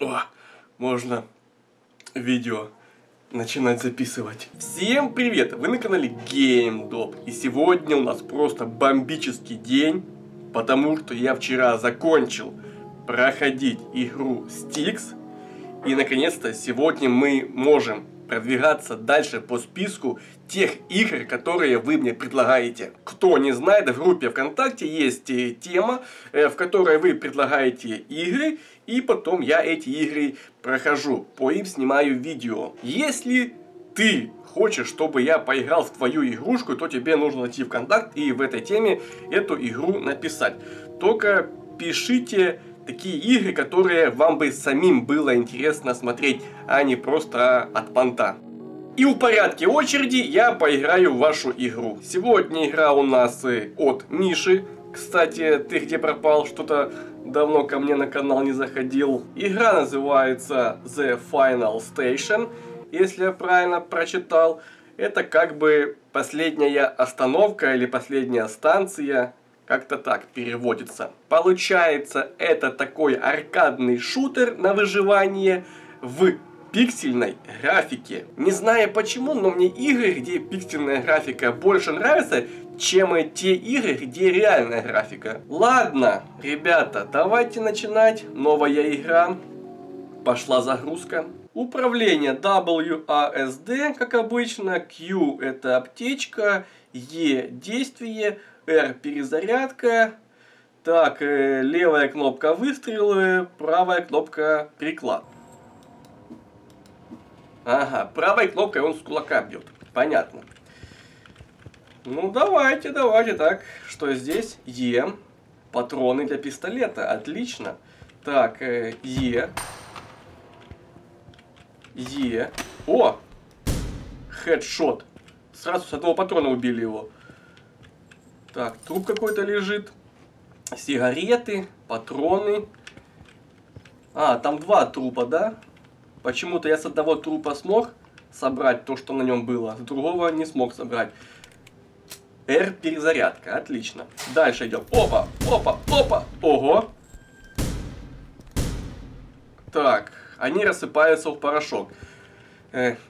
О, можно видео начинать записывать. Всем привет! Вы на канале GameDop. И сегодня у нас просто бомбический день, потому что я вчера закончил проходить игру Styx. И наконец-то сегодня мы можем продвигаться дальше по списку тех игр, которые вы мне предлагаете. Кто не знает, в группе ВКонтакте есть тема, в которой вы предлагаете игры, и потом я эти игры прохожу, по им снимаю видео. Если ты хочешь, чтобы я поиграл в твою игрушку, то тебе нужно найти ВКонтакт и в этой теме эту игру написать. Только пишите такие игры, которые вам бы самим было интересно смотреть, а не просто от понта. И в порядке очереди я поиграю в вашу игру. Сегодня игра у нас от Миши. Кстати, ты где пропал? Что-то давно ко мне на канал не заходил. Игра называется The Final Station, если я правильно прочитал. Это как бы последняя остановка или последняя станция. Как-то так переводится. Получается, это такой аркадный шутер на выживание в пиксельной графике. Не знаю почему, но мне игры, где пиксельная графика, больше нравятся, чем те игры, где реальная графика. Ладно, ребята, давайте начинать. Новая игра. Пошла загрузка. Управление WASD, как обычно. Q это аптечка. E действие. R перезарядка, так, левая кнопка выстрелы, правая кнопка приклад. Ага, правой кнопкой он с кулака бьет, понятно. Ну давайте, давайте, так, что здесь? Е, патроны для пистолета, отлично. Так, Е, о, хедшот, сразу с одного патрона убили его. Так, труп какой-то лежит, сигареты, патроны. А, там два трупа, да? Почему-то я с одного трупа смог собрать то, что на нем было, с другого не смог собрать. R перезарядка, отлично. Дальше идем. Опа, опа, опа, ого. Так, они рассыпаются в порошок,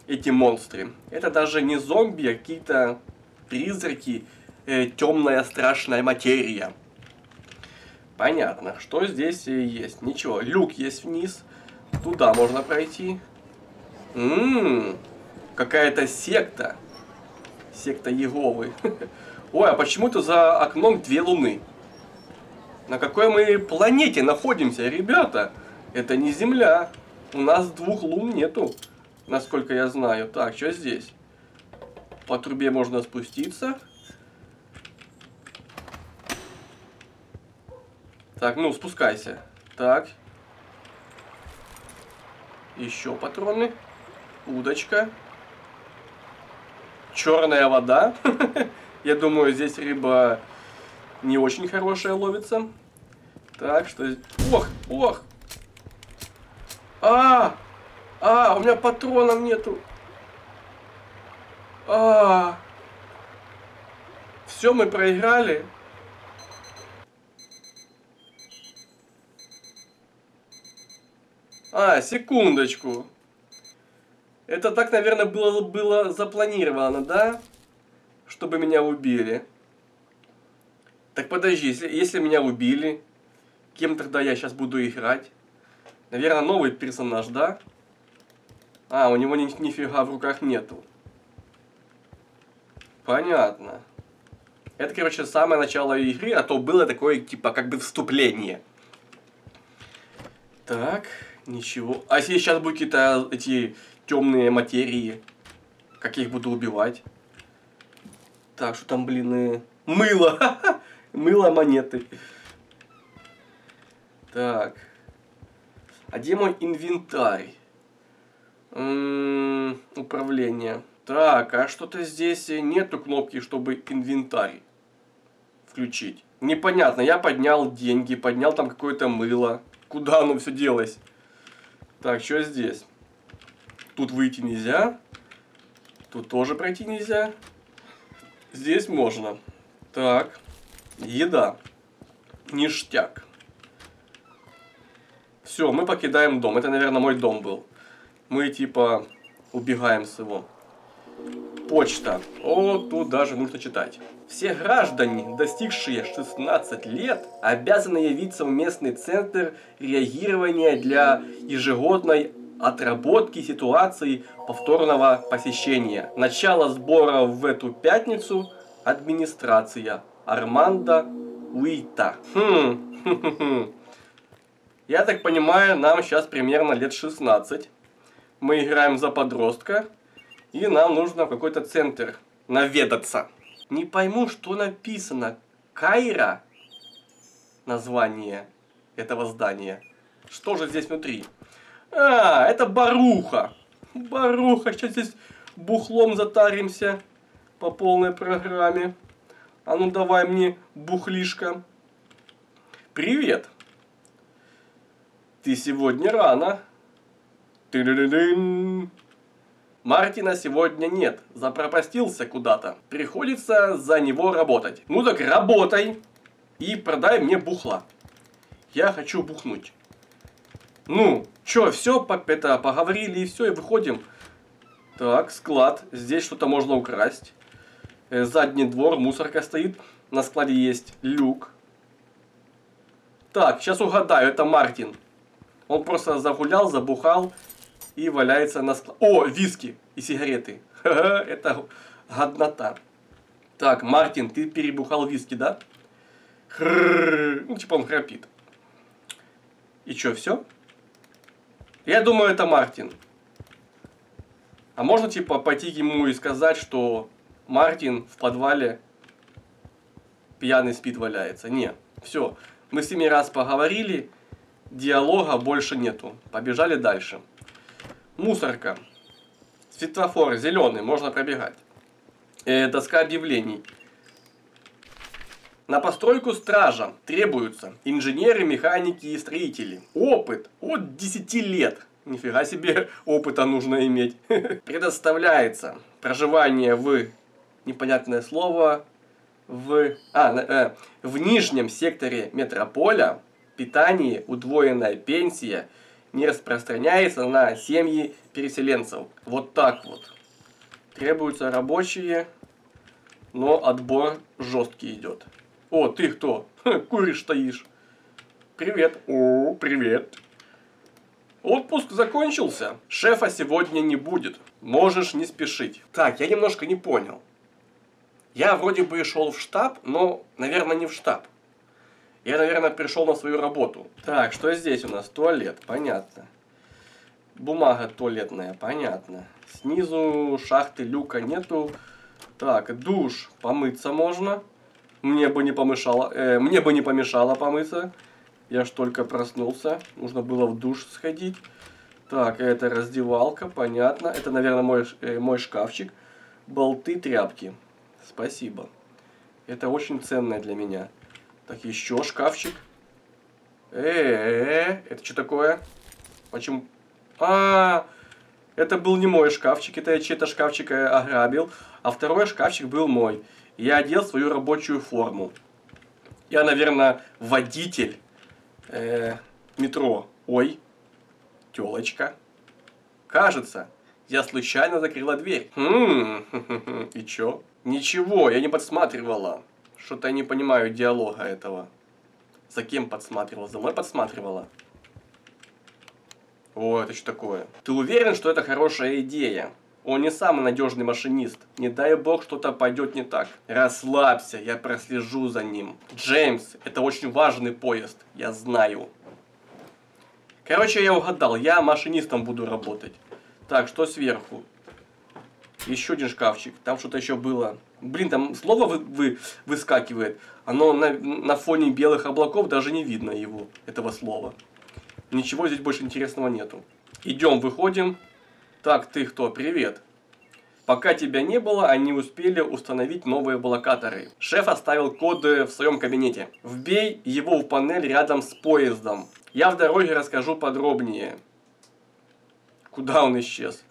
эти монстры. Это даже не зомби, а какие-то призраки. Темная страшная материя. Понятно, что здесь есть. Ничего, люк есть вниз. Туда можно пройти. Какая-то секта. Секта Еговы. Ой, а почему-то за окном две луны. На какой мы планете находимся, ребята? Это не Земля. У нас двух лун нету, насколько я знаю. Так, что здесь? По трубе можно спуститься. Так, ну, спускайся. Так. Еще патроны. Удочка. Черная вода. Я думаю, здесь рыба не очень хорошая ловится. Так, что... Ох, ох! У меня патронов нету. Все, мы проиграли. А, секундочку. Это так, наверное, было запланировано, да? Чтобы меня убили. Так подожди, если меня убили, кем тогда я сейчас буду играть? Наверное, новый персонаж, да? А, у него нифига в руках нету. Понятно. Это, короче, самое начало игры, а то было такое, типа, как бы вступление. Так... Ничего. А если сейчас будут какие-то эти темные материи, как я их буду убивать? Так, что там, блин, мыло. Мыло, монеты. Так. А где мой инвентарь? Управление. Так, а что-то здесь нету кнопки, чтобы инвентарь включить. Непонятно, я поднял деньги, поднял там какое-то мыло. Куда оно все делось? Так, что здесь? Тут выйти нельзя. Тут тоже пройти нельзя. Здесь можно. Так. Еда. Ништяк. Все, мы покидаем дом. Это, наверное, мой дом был. Мы, типа, убегаем с его. Почта. О, тут даже нужно читать. Все граждане, достигшие 16 лет, обязаны явиться в местный центр реагирования для ежегодной отработки ситуации повторного посещения. Начало сбора в эту пятницу. Администрация. Армада Уита. Я так понимаю, нам сейчас примерно лет 16. Мы играем за подростка. И нам нужно в какой-то центр наведаться. Не пойму, что написано. Кайра? Название этого здания. Что же здесь внутри? А, это Баруха. Баруха. Сейчас здесь бухлом затаримся по полной программе. А ну давай мне бухлишко. Привет. Ты сегодня рано. Ты-ды-ды-дын. Мартина сегодня нет, запропастился куда-то. Приходится за него работать. Ну так работай и продай мне бухла. Я хочу бухнуть. Ну, чё, все, поговорили и все, и выходим. Так, склад, здесь что-то можно украсть. Задний двор, мусорка стоит. На складе есть люк. Так, сейчас угадаю, это Мартин. Он просто загулял, забухал. И валяется на складе. О, виски и сигареты. Ха-ха, это годнота. Так, Мартин, ты перебухал виски, да? Хррррр. Ну, типа он храпит. И чё, все? Я думаю, это Мартин. А можно, типа, пойти ему и сказать, что Мартин в подвале пьяный спит, валяется? Не, все. Мы с ними раз поговорили, диалога больше нету. Побежали дальше. Мусорка. Светофор зеленый, можно пробегать. Доска объявлений. На постройку стража требуются инженеры, механики и строители. Опыт от 10 лет. Нифига себе, опыта нужно иметь. Предоставляется проживание в... Непонятное слово. В нижнем секторе метрополя. Питание, удвоенная пенсия. Не распространяется на семьи переселенцев. Вот так вот. Требуются рабочие, но отбор жесткий идет. О, ты кто? Ха, куришь, стоишь. Привет. О, привет. Отпуск закончился. Шефа сегодня не будет. Можешь не спешить. Так, я немножко не понял. Я вроде бы шел в штаб, но, наверное, не в штаб. Я, наверное, пришел на свою работу. Так, что здесь у нас? Туалет, понятно. Бумага туалетная, понятно. Снизу шахты, люка нету. Так, душ, помыться можно. Мне бы не помешало помыться. Я ж только проснулся. Нужно было в душ сходить. Так, это раздевалка, понятно. Это, наверное, мой шкафчик. Болты, тряпки. Спасибо. Это очень ценное для меня. Так, еще шкафчик. Это что такое? Почему? Это был не мой шкафчик, это я чей-то шкафчик ограбил. А второй шкафчик был мой. Я одел свою рабочую форму. Я, наверное, водитель метро. Ой, телочка. Кажется, я случайно закрыла дверь. И чё? Ничего, я не подсматривала. Что-то я не понимаю диалога этого. За кем подсматривала? За мной подсматривала? О, это что такое? Ты уверен, что это хорошая идея? Он не самый надежный машинист. Не дай бог, что-то пойдет не так. Расслабься, я прослежу за ним. Джеймс, это очень важный поезд. Я знаю. Короче, я угадал. Я машинистом буду работать. Так, что сверху? Еще один шкафчик. Там что-то еще было. Блин, там слово выскакивает. Оно на фоне белых облаков даже не видно его, этого слова. Ничего здесь больше интересного нету. Идем, выходим. Так, ты кто? Привет. Пока тебя не было, они успели установить новые блокаторы. Шеф оставил коды в своем кабинете. Вбей его в панель рядом с поездом. Я в дороге расскажу подробнее. Куда он исчез?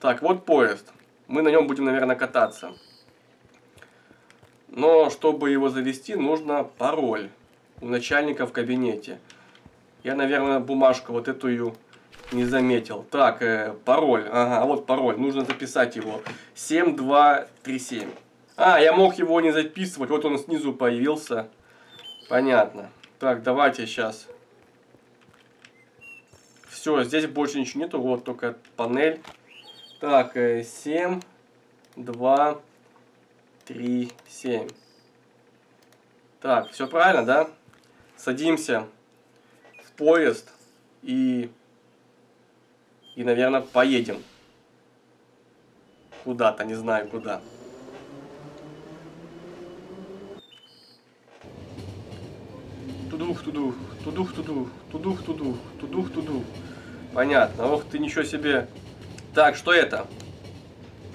Так, вот поезд. Мы на нем будем, наверное, кататься. Но чтобы его завести, нужно пароль у начальника в кабинете. Я, наверное, бумажку вот эту не заметил. Так, пароль. Ага, вот пароль. Нужно записать его. 7237. А, я мог его не записывать. Вот он снизу появился. Понятно. Так, давайте сейчас. Все, здесь больше ничего нету. Вот только панель. Так, 7237. Так, все правильно, да? Садимся в поезд и наверное, поедем куда-то, не знаю куда. Тудух-тудух, тудух-тудух, тудух-тудух, тудух-тудух. Понятно. Ох ты, ничего себе. Так, что это?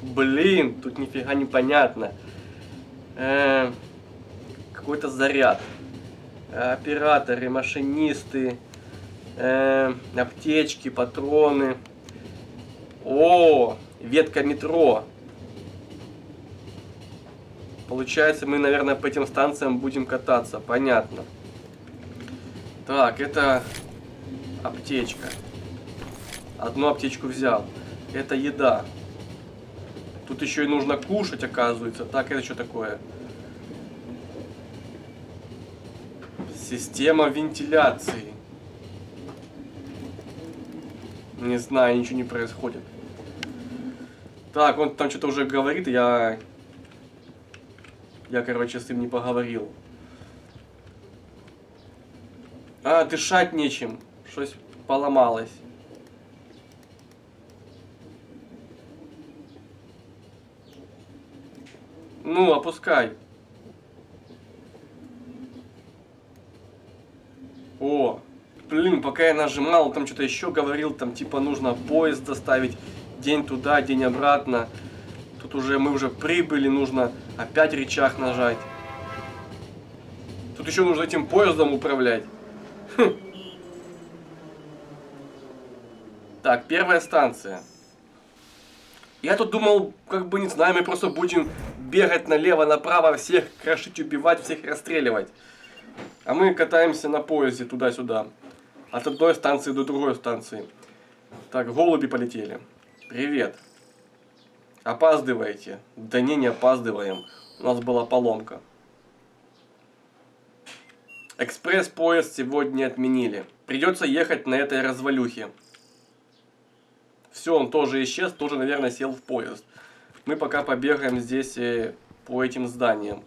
Блин, тут нифига не понятно. Какой-то заряд. Операторы, машинисты, аптечки, патроны. О, ветка метро. Получается, мы, наверное, по этим станциям будем кататься. Понятно. Так, это аптечка. Одну аптечку взял. Это еда. Тут еще и нужно кушать, оказывается. Так, это что такое? Система вентиляции. Не знаю, ничего не происходит. Так, он там что-то уже говорит, я, короче, с ним не поговорил. А, дышать нечем. Что-то поломалось. Ну, опускай. О, блин, пока я нажимал, там что-то еще говорил, там типа нужно поезд доставить, день туда, день обратно. Тут уже мы уже прибыли, нужно опять рычаг нажать. Тут еще нужно этим поездом управлять. Хм. Так, первая станция. Я тут думал, как бы не знаю, мы просто будем бегать налево-направо, всех крошить, убивать, всех расстреливать. А мы катаемся на поезде туда-сюда. От одной станции до другой станции. Так, голуби полетели. Привет. Опаздываете? Да не опаздываем. У нас была поломка. Экспресс-поезд сегодня отменили. Придется ехать на этой развалюхе. Все, он тоже исчез, тоже, наверное, сел в поезд. Мы пока побегаем здесь по этим зданиям.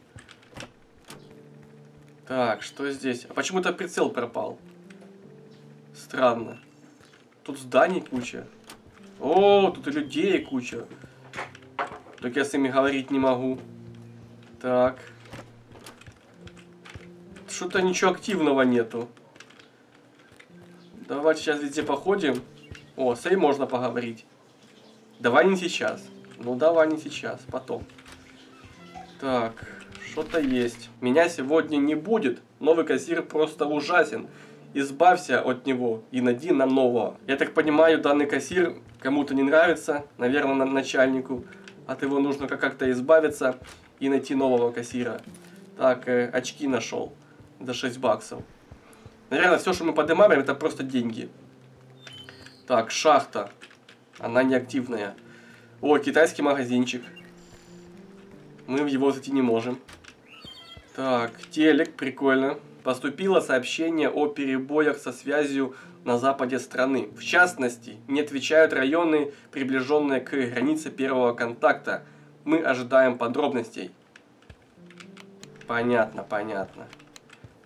Так, что здесь? А почему-то прицел пропал. Странно. Тут зданий куча. О, тут и людей куча. Только я с ними говорить не могу. Так. Что-то ничего активного нету. Давайте сейчас везде походим. О, с ней можно поговорить. Давай не сейчас. Ну, давай не сейчас, потом. Так. Что-то есть. Меня сегодня не будет. Новый кассир просто ужасен. Избавься от него и найди нам нового. Я так понимаю, данный кассир кому-то не нравится. Наверное, начальнику. От его нужно как-то избавиться и найти нового кассира. Так, очки нашел. За 6 баксов. Наверное, все, что мы поднимаем, это просто деньги. Так, шахта. Она неактивная. О, китайский магазинчик. Мы в его зайти не можем. Так, телек, прикольно. Поступило сообщение о перебоях со связью на западе страны. В частности, не отвечают районы, приближенные к границе первого контакта. Мы ожидаем подробностей. Понятно, понятно.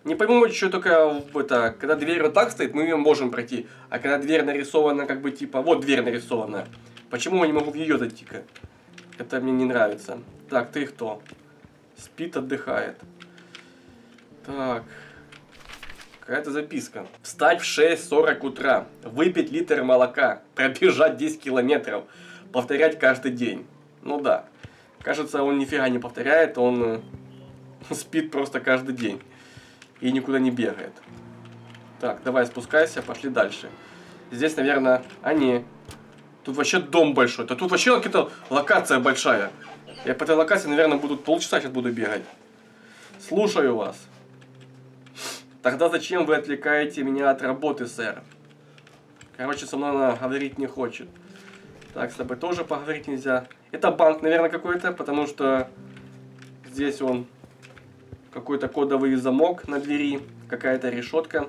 Не пойму, что только это, когда дверь вот так стоит, мы ее можем пройти. А когда дверь нарисована, как бы типа, вот дверь нарисована. Почему я не могу в ее зайти-ка? Это мне не нравится. Так, ты кто? Спит, отдыхает. Так. Какая-то записка. Встать в 6:40 утра. Выпить литр молока. Пробежать 10 километров. Повторять каждый день. Ну да. Кажется, он нифига не повторяет. Он спит просто каждый день. И никуда не бегает. Так, давай спускайся. Пошли дальше. Здесь, наверное, они... Тут вообще дом большой. Да тут вообще какая-то локация большая. Я по этой локации, наверное, буду полчаса сейчас буду бегать. Слушаю вас. Тогда зачем вы отвлекаете меня от работы, сэр? Короче, со мной она говорить не хочет. Так, с тобой тоже поговорить нельзя. Это банк, наверное, какой-то, потому что здесь он какой-то кодовый замок на двери, какая-то решетка.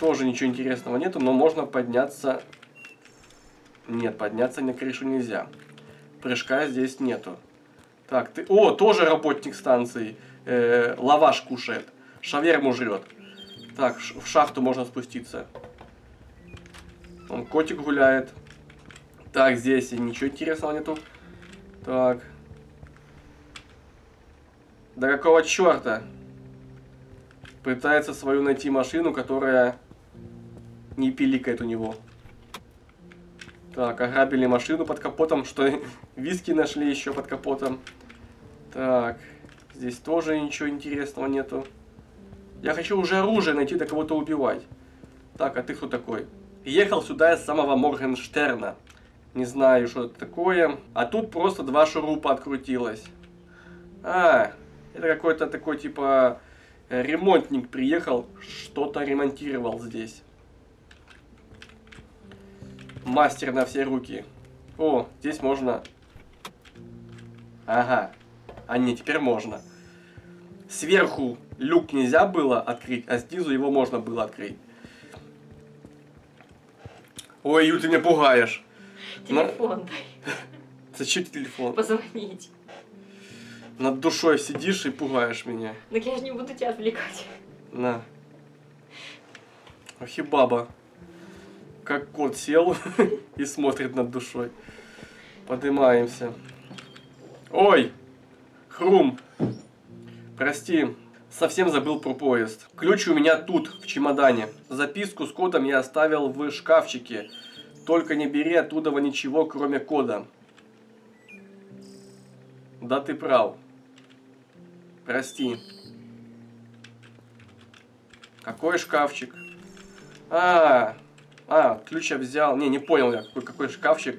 Тоже ничего интересного нету, но можно подняться. Нет, подняться на крышу нельзя. Прыжка здесь нету. Так, ты... О, тоже работник станции. Лаваш кушает. Шаверму жрет. Так, в шахту можно спуститься. Он котик гуляет. Так, здесь ничего интересного нету. Так. Да какого черта? Пытается свою найти машину, которая не пиликает у него. Так, ограбили машину под капотом. Что, виски нашли еще под капотом. Так, здесь тоже ничего интересного нету. Я хочу уже оружие найти, да кого-то убивать. Так, а ты кто такой? Ехал сюда из самого Моргенштерна. Не знаю, что это такое. А тут просто два шурупа открутилось. А, это какой-то такой, типа, ремонтник приехал. Что-то ремонтировал здесь. Мастер на все руки. О, здесь можно. Ага. А не, теперь можно. Сверху люк нельзя было открыть, а снизу его можно было открыть. Ой, Юль, ты меня пугаешь. Телефон дай. Зачем телефон? Позвонить. Над душой сидишь и пугаешь меня. Так я же не буду тебя отвлекать. На. Охи баба. Как кот сел и смотрит над душой. Поднимаемся. Ой! Хрум! Прости, совсем забыл про поезд. Ключ у меня тут, в чемодане. Записку с кодом я оставил в шкафчике. Только не бери оттуда ничего, кроме кода. Да, ты прав. Прости. Какой шкафчик? Ключ я взял. Не понял я, какой шкафчик.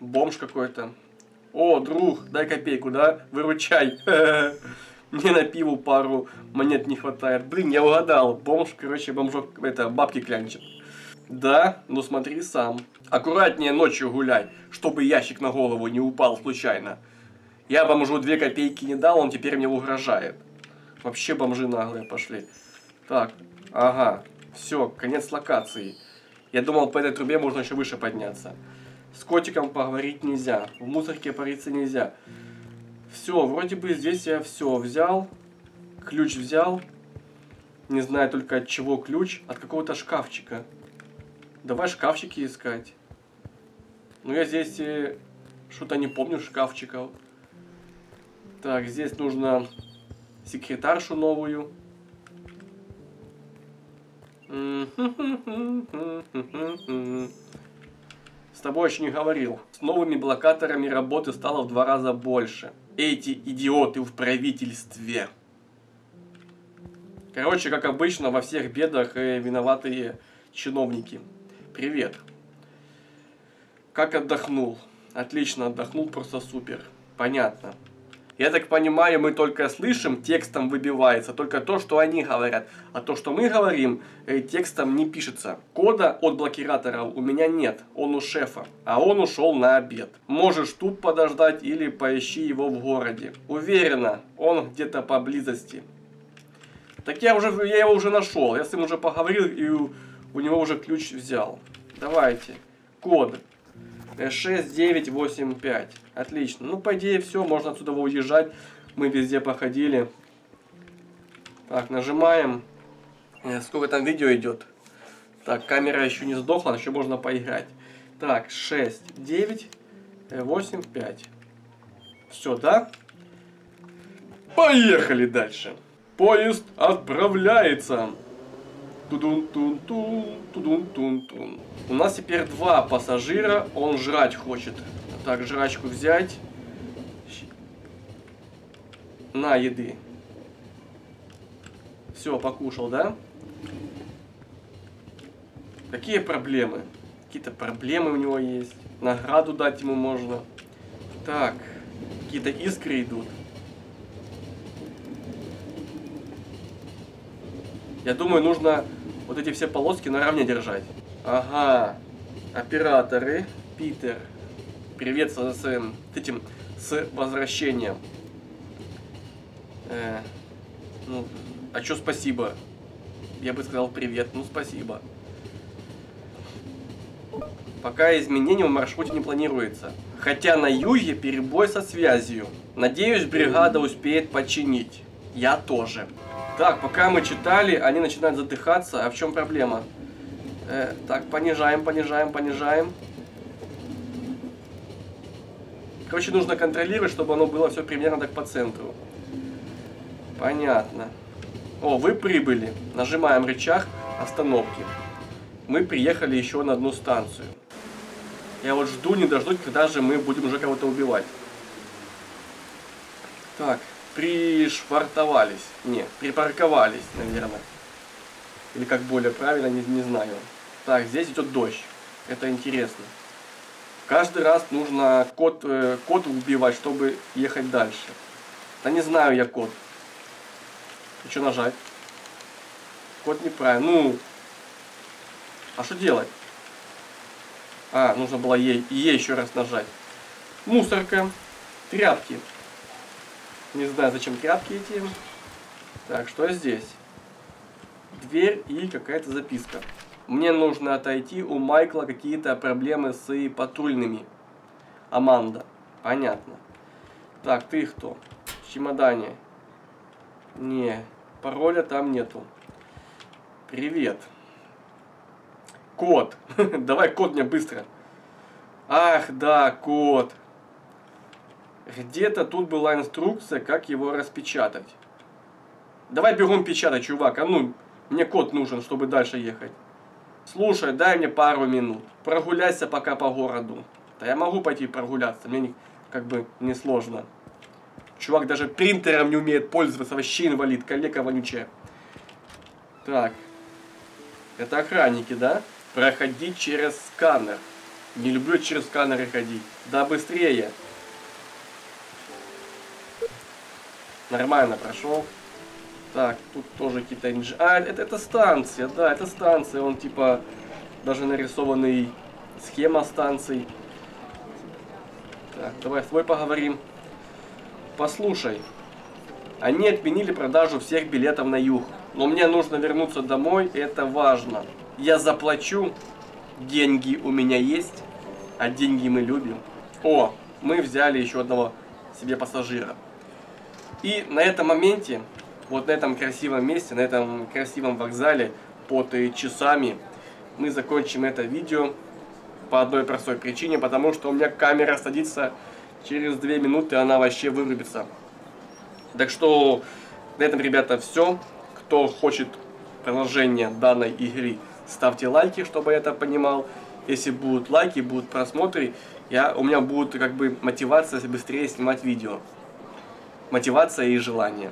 Бомж какой-то. О, друг, дай копейку, да? Выручай. Мне на пиву пару монет не хватает. Блин, я угадал. Бомж, короче, бомжок, это, бабки клянчит. Да, ну смотри сам. Аккуратнее ночью гуляй, чтобы ящик на голову не упал случайно. Я бомжу 2 копейки не дал, он теперь мне угрожает. Вообще бомжи наглые пошли. Так, ага. Все, конец локации. Я думал, по этой трубе можно еще выше подняться. С котиком поговорить нельзя. В мусорке париться нельзя. Все, вроде бы здесь я все взял. Ключ взял. Не знаю только от чего ключ. От какого-то шкафчика. Давай шкафчики искать. Ну я здесь что-то не помню шкафчиков. Так, здесь нужно секретаршу новую. С тобой еще не говорил. С новыми блокаторами работы стало в 2 раза больше. Эти идиоты в правительстве. Короче, как обычно, во всех бедах виноватые чиновники. Привет. Как отдохнул? Отлично отдохнул, просто супер. Понятно. Я так понимаю, мы только слышим, текстом выбивается только то, что они говорят. А то, что мы говорим, текстом не пишется. Кода от блокиратора у меня нет, он у шефа. А он ушел на обед. Можешь тут подождать или поищи его в городе. Уверена, он где-то поблизости. Так я его уже нашел, я с ним уже поговорил и у него уже ключ взял. Давайте. Код. 6985. Отлично. Ну, по идее, все. Можно отсюда уезжать. Мы везде походили. Так, нажимаем. Сколько там видео идет? Так, камера еще не сдохла, еще можно поиграть. Так, 6985. Все, да? Поехали дальше. Поезд отправляется. Тудун-тун-тун, тудун-тун-тун. У нас теперь 2 пассажира, он жрать хочет. Так, жрачку взять. На, еды. Все, покушал, да? Какие проблемы? Какие-то проблемы у него есть. Награду дать ему можно. Так, какие-то искры идут. Я думаю, нужно вот эти все полоски наравне держать. Ага, операторы, Питер, привет с возвращением. Ну, а чё спасибо? Я бы сказал привет, ну спасибо. Пока изменений в маршруте не планируется. Хотя на юге перебой со связью. Надеюсь, бригада успеет починить. Я тоже. Так, пока мы читали, они начинают задыхаться. А в чем проблема? Так, понижаем. Короче, нужно контролировать, чтобы оно было все примерно так по центру. Понятно. О, вы прибыли. Нажимаем рычаг остановки. Мы приехали еще на одну станцию. Я вот жду, не дождусь, когда же мы будем уже кого-то убивать. Так, пришвартовались. Не, припарковались, наверное. Или как более правильно, не знаю. Так, здесь идет дождь. Это интересно. Каждый раз нужно код убивать, чтобы ехать дальше. Да не знаю я код. И что нажать? Код неправильно. Ну, а что делать? А, нужно было Е еще раз нажать. Мусорка. Тряпки. Не знаю, зачем тряпки эти. Так, что здесь? Дверь и какая-то записка. Мне нужно отойти, у Майкла какие-то проблемы с патрульными. Аманда. Понятно. Так, ты кто? В чемодане. Не, пароля там нету. Привет. Код. Давай код мне быстро. Ах, да, код. Где-то тут была инструкция, как его распечатать. Давай бегом печатать, чувак. А ну, мне код нужен, чтобы дальше ехать. Слушай, дай мне пару минут. Прогуляйся пока по городу. Да я могу пойти прогуляться. Мне не, как бы не сложно. Чувак даже принтером не умеет пользоваться. Вообще инвалид. Коллега вонючая. Так. Это охранники, да? Проходить через сканер. Не люблю через сканеры ходить. Да быстрее. Нормально прошел. Так, тут тоже какие-то... А, это станция, да, это станция. Он типа даже нарисованный схема станций. Так, давай с тобой поговорим. Послушай, они отменили продажу всех билетов на юг. Но мне нужно вернуться домой, это важно. Я заплачу. Деньги у меня есть, а деньги мы любим. О, мы взяли еще одного себе пассажира. И на этом моменте... Вот на этом красивом месте, на этом красивом вокзале под часами мы закончим это видео по одной простой причине, потому что у меня камера садится через 2 минуты, она вообще вырубится. Так что на этом, ребята, все. Кто хочет продолжения данной игры, ставьте лайки, чтобы я это понимал. Если будут лайки, будут просмотры, у меня будет как бы мотивация быстрее снимать видео. Мотивация и желание.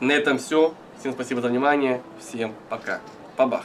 На этом все. Всем спасибо за внимание. Всем пока. Па-бах.